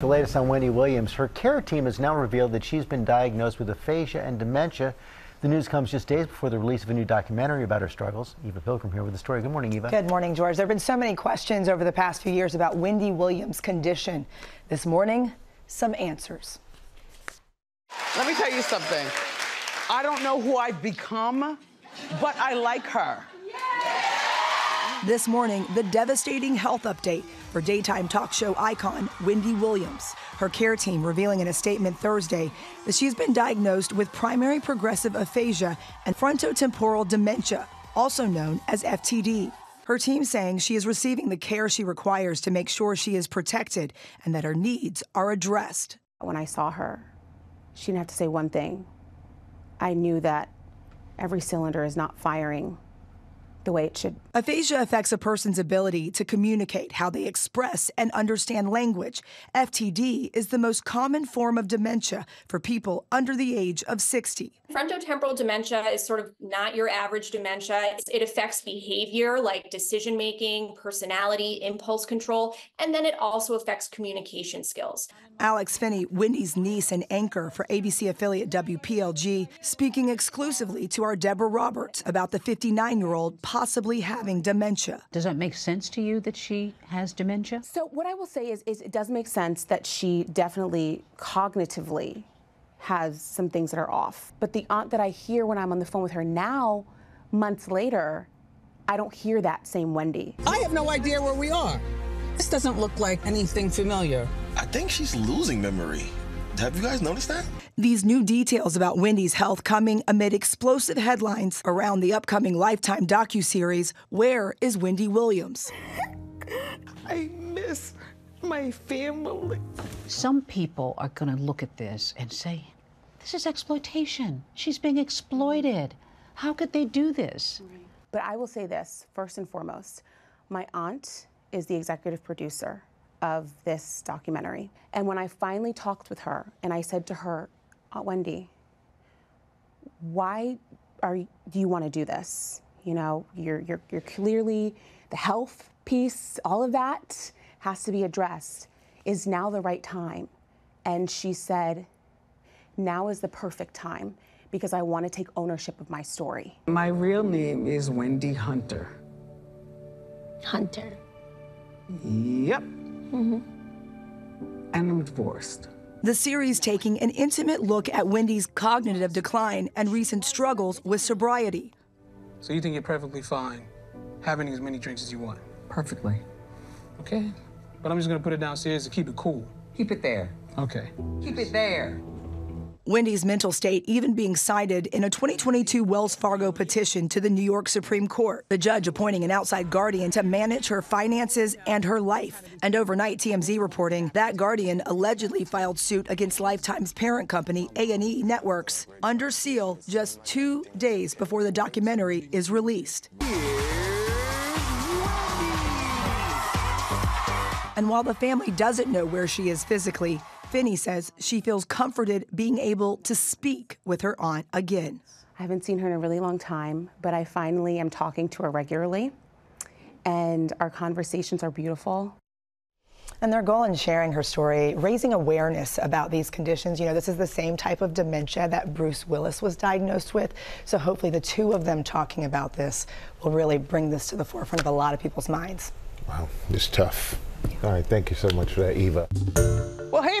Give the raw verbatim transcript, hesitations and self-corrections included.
The latest on Wendy Williams, her care team has now revealed that she's been diagnosed with aphasia and dementia. The news comes just days before the release of a new documentary about her struggles. Eva Pilgrim here with the story. Good morning, Eva. Good morning, George. There have been so many questions over the past few years about Wendy Williams' condition. This morning, some answers. Let me tell you something. I don't know who I've become, but I like her. This morning, the devastating health update for daytime talk show icon Wendy Williams. Her care team revealing in a statement Thursday that she's been diagnosed with primary progressive aphasia and frontotemporal dementia, also known as F T D. Her team saying she is receiving the care she requires to make sure she is protected and that her needs are addressed. When I saw her, she didn't have to say one thing. I knew that every cylinder is not firing the way it should. Aphasia affects a person's ability to communicate, how they express and understand language. F T D is the most common form of dementia for people under the age of sixty. Frontotemporal dementia is sort of not your average dementia. It affects behavior like decision-making, personality, impulse control, and then it also affects communication skills. Alex Finney, Wendy's niece and anchor for A B C affiliate W P L G, speaking exclusively to our Deborah Roberts about the fifty-nine-year-old possibly having dementia. Does that make sense to you that she has dementia? So what I will say is, is it does make sense that she definitely cognitively has some things that are off. But the aunt that I hear when I'm on the phone with her now, months later, I don't hear that same Wendy. I have no idea where we are. This doesn't look like anything familiar. I think she's losing memory. Have you guys noticed that? These new details about Wendy's health coming amid explosive headlines around the upcoming Lifetime docuseries, Where is Wendy Williams? I miss my family. Some people are going to look at this and say, this is exploitation. She's being exploited. How could they do this? But I will say this, first and foremost, my aunt is the executive producer of this documentary. And when I finally talked with her and I said to her, Aunt Wendy, why are you, do you want to do this? You know, you're, you're, you're clearly, the health piece, all of that has to be addressed. Is now the right time? And she said, now is the perfect time because I want to take ownership of my story. My real name is Wendy Hunter. Hunter. Yep. Mm-hmm. And I'm divorced. The series taking an intimate look at Wendy's cognitive decline and recent struggles with sobriety. So you think you're perfectly fine having as many drinks as you want? Perfectly. Okay. But I'm just going to put it downstairs to keep it cool. Keep it there. Okay. Keep it there. Wendy's mental state even being cited in a twenty twenty-two Wells Fargo petition to the New York Supreme Court, the judge appointing an outside guardian to manage her finances and her life. And overnight, T M Z reporting that guardian allegedly filed suit against Lifetime's parent company, A and E Networks, under seal just two days before the documentary is released. And while the family doesn't know where she is physically, Finney says she feels comforted being able to speak with her aunt again. I haven't seen her in a really long time, but I finally am talking to her regularly, and our conversations are beautiful. And their goal in sharing her story, raising awareness about these conditions. You know, this is the same type of dementia that Bruce Willis was diagnosed with. So hopefully the two of them talking about this will really bring this to the forefront of a lot of people's minds. Wow, it's tough. All right, thank you so much for that, Eva. Well, hey